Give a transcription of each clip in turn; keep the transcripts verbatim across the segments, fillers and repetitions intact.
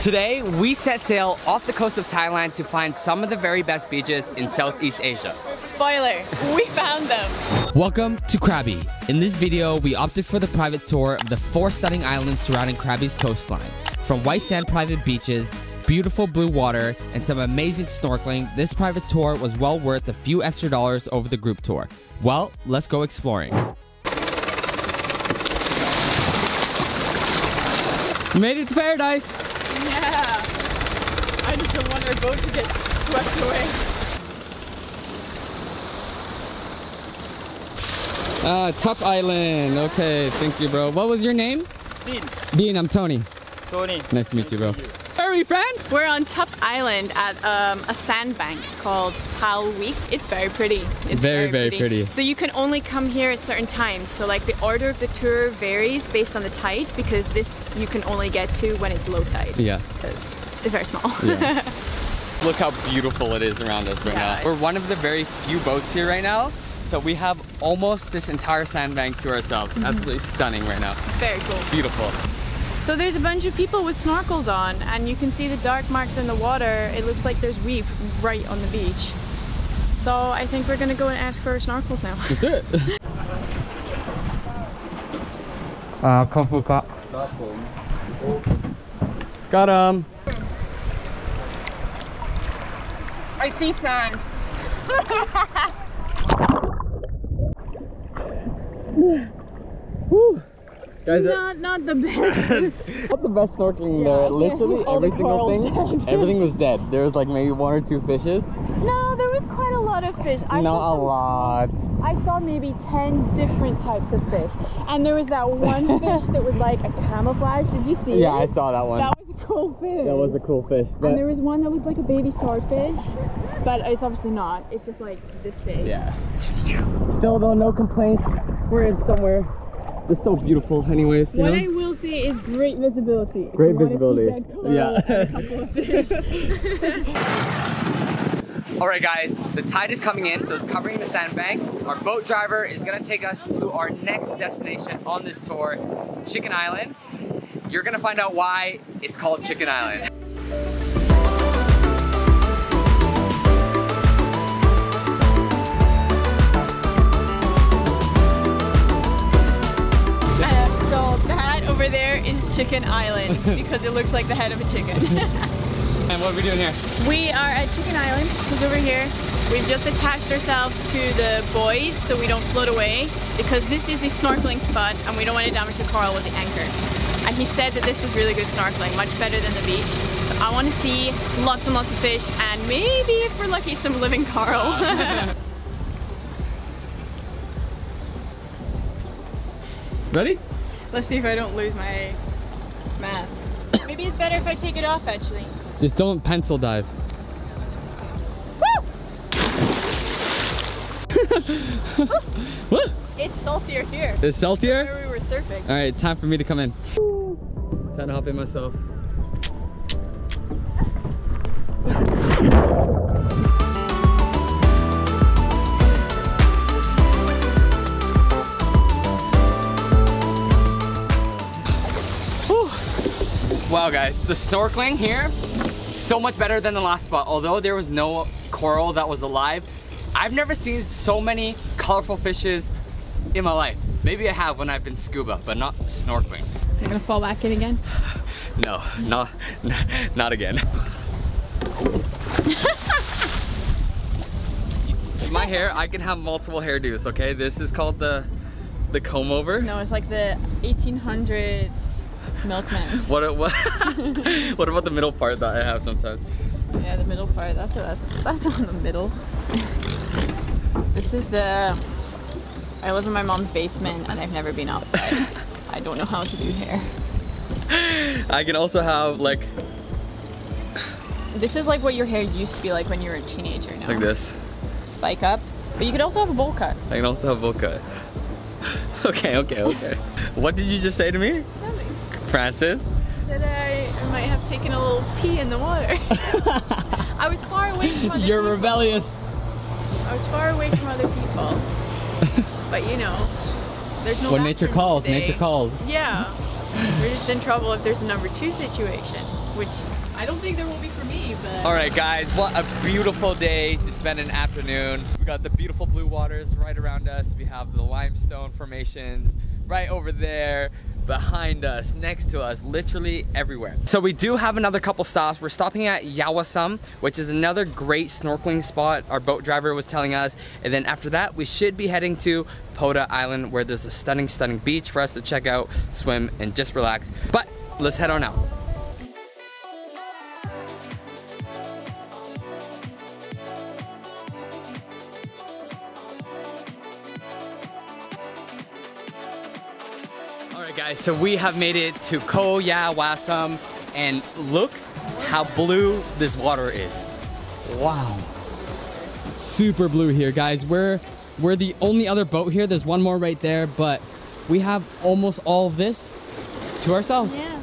Today, we set sail off the coast of Thailand to find some of the very best beaches in Southeast Asia. Spoiler, we found them. Welcome to Krabi. In this video, we opted for the private tour of the four stunning islands surrounding Krabi's coastline. From white sand private beaches, beautiful blue water, and some amazing snorkeling, this private tour was well worth a few extra dollars over the group tour. Well, let's go exploring. You made it to paradise! Yeah! I just don't want our boat to get swept away. Ah, Tup Island. Okay, thank you, bro. What was your name? Dean. Dean, I'm Tony. Tony. Nice to meet you, bro. Where are we, friend? We're on Tup Island at um, a sandbank called Tal Week. It's very pretty. It's very, very, very pretty. pretty. So you can only come here at certain times. So like the order of the tour varies based on the tide, because this you can only get to when it's low tide. Yeah. Because it's very small. Yeah. Look how beautiful it is around us right yeah. now. We're one of the very few boats here right now. So we have almost this entire sandbank to ourselves. Mm-hmm. Absolutely stunning right now. It's very cool. Beautiful. So there's a bunch of people with snorkels on, and you can see the dark marks in the water. It looks like there's weave right on the beach. So I think we're gonna go and ask for our snorkels now. Let's do it. Ah, kung fu ka. Got him. I see sand. Woo. Guys, not, not the best. Not the best snorkeling yeah, there. Literally every single thing, everything was dead. There was like maybe one or two fishes. No, there was quite a lot of fish. I not saw a some, lot. I saw maybe ten different types of fish. And there was that one fish that was like a camouflage. Did you see yeah, it? Yeah, I saw that one. That was a cool fish. That was a cool fish. But... And there was one that was like a baby swordfish. But it's obviously not. It's just like this big. Yeah. Still though, no complaints. We're in somewhere. It's so beautiful anyways. You what know? I will say is great visibility. Great visibility. Yeah. A couple of fish. Alright guys, the tide is coming in, so it's covering the sandbank. Our boat driver is gonna take us to our next destination on this tour, Chicken Island. You're gonna find out why it's called Chicken Island. Chicken Island, because it looks like the head of a chicken. And what are we doing here? We are at Chicken Island, because over here we've just attached ourselves to the buoys so we don't float away, because this is a snorkeling spot and we don't want to damage the coral with the anchor. And he said that this was really good snorkeling, much better than the beach. So I want to see lots and lots of fish, and maybe if we're lucky some living coral. Ready? Let's see if I don't lose my mask. Maybe it's better if I take it off, actually. Just don't pencil dive. Woo! Woo! It's saltier here. It's saltier? Where we were surfing. All right, time for me to come in. Time to hop in myself. Wow guys, the snorkeling here, so much better than the last spot. Although there was no coral that was alive, I've never seen so many colorful fishes in my life. Maybe I have when I've been scuba, but not snorkeling. You're gonna fall back in again? No, not, not again. My hair, I can have multiple hairdos, okay? This is called the, the comb over. No, it's like the eighteen hundreds. Milkman. What, what, what about the middle part that I have sometimes? Yeah, the middle part. That's what that's, that's not the middle. This is the. I live in my mom's basement and I've never been outside. I don't know how to do hair. I can also have like. This is like what your hair used to be like when you were a teenager now. Like this. Spike up. But you could also have a bowl cut. I can also have a bowl cut. Okay, okay, okay. What did you just say to me? Francis? Said I might have taken a little pee in the water. I was far away from other people. You're rebellious. I was far away from other people. But you know, there's no bathrooms today. When nature calls, nature calls. Yeah. We're just in trouble if there's a number two situation, which I don't think there will be for me, but... Alright guys, what a beautiful day to spend an afternoon. We got the beautiful blue waters right around us. We have the limestone formations right over there, behind us, next to us, literally everywhere. So we do have another couple stops. We're stopping at Koyawasam, which is another great snorkeling spot, our boat driver was telling us. And then after that, we should be heading to Poda Island, where there's a stunning, stunning beach for us to check out, swim, and just relax. But let's head on out. Guys, so we have made it to Koyawasam, and look how blue this water is. Wow, super blue here, guys. We're we're the only other boat here. There's one more right there, but we have almost all of this to ourselves. Yeah,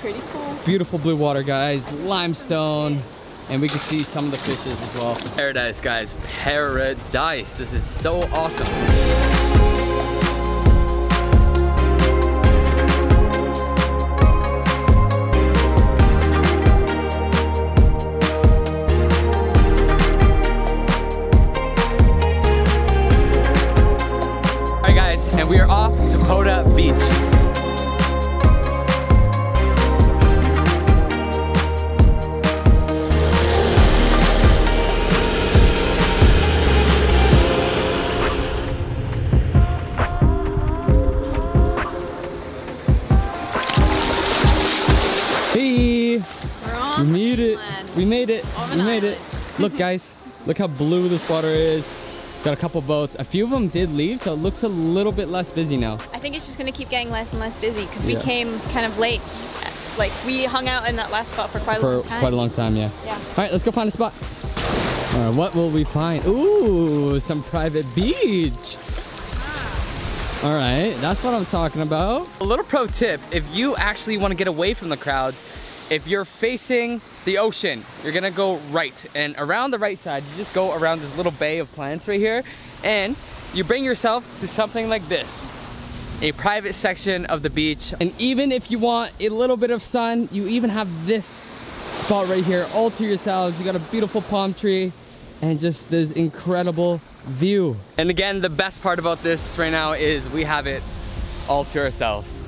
pretty cool. Beautiful blue water, guys. Limestone, and we can see some of the fishes as well. Paradise, guys. Paradise. This is so awesome. And we are off to Poda Beach. Hey! We're on. We made it. We made it. We made it. Look, guys. Look how blue this water is. Got a couple boats. A few of them did leave, so it looks a little bit less busy now. I think it's just going to keep getting less and less busy because we yeah. came kind of late. Like, we hung out in that last spot for quite a for long time. quite a long time, yeah. yeah. All right, let's go find a spot. All right, what will we find? Ooh, some private beach. Ah. All right, that's what I'm talking about. A little pro tip, if you actually want to get away from the crowds, if you're facing the ocean, you're gonna go right, and around the right side, you just go around this little bay of plants right here, and you bring yourself to something like this, a private section of the beach. And even if you want a little bit of sun, you even have this spot right here all to yourselves. You got a beautiful palm tree and just this incredible view. And again, the best part about this right now is we have it all to ourselves.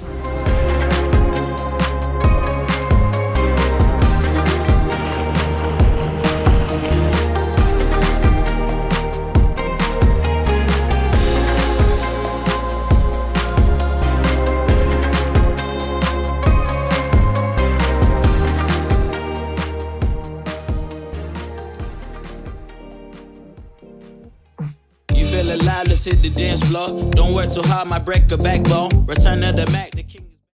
Let's hit the dance floor. Don't work too hard, my break a backbone. Return to the Mac, the king.